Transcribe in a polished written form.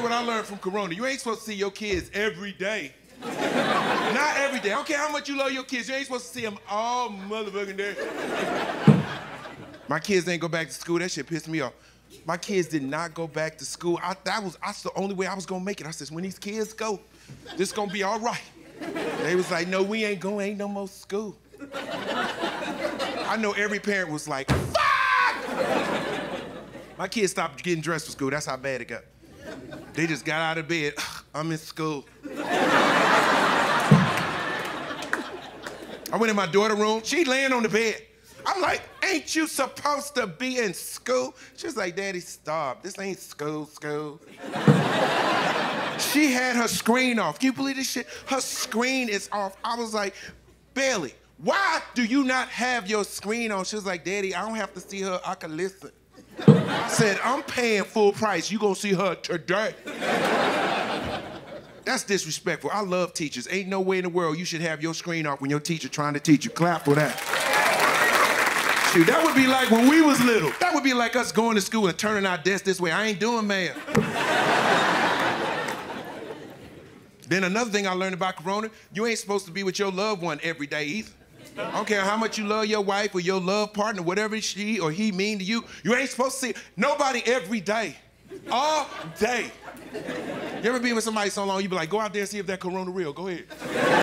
you what I learned from Corona. You ain't supposed to see your kids every day. Not every day. I don't care how much you love your kids. You ain't supposed to see them all motherfucking day. My kids didn't go back to school. That shit pissed me off. My kids did not go back to school. That's the only way I was gonna make it. I said, when these kids go, this gonna be all right. They was like, no, we ain't going, ain't no more school. I know every parent was like, fuck! My kids stopped getting dressed for school. That's how bad it got. They just got out of bed. I'm in school. I went in my daughter's room. She laying on the bed. I'm like, ain't you supposed to be in school? She was like, Daddy, stop. This ain't school. She had her screen off. Can you believe this shit? Her screen is off. I was like, Bailey, why do you not have your screen on? She was like, Daddy, I don't have to see her. I can listen. I said, I'm paying full price. You gonna see her today. That's disrespectful. I love teachers. Ain't no way in the world you should have your screen off when your teacher trying to teach you. Clap for that. Shoot, that would be like when we was little. That would be like us going to school and turning our desk this way. I ain't doing math. Then another thing I learned about Corona, you ain't supposed to be with your loved one every day either. I don't care how much you love your wife or your love partner, whatever she or he mean to you, you ain't supposed to see nobody every day. All day. You ever been with somebody so long, you be like, go out there and see if that Corona real. Go ahead.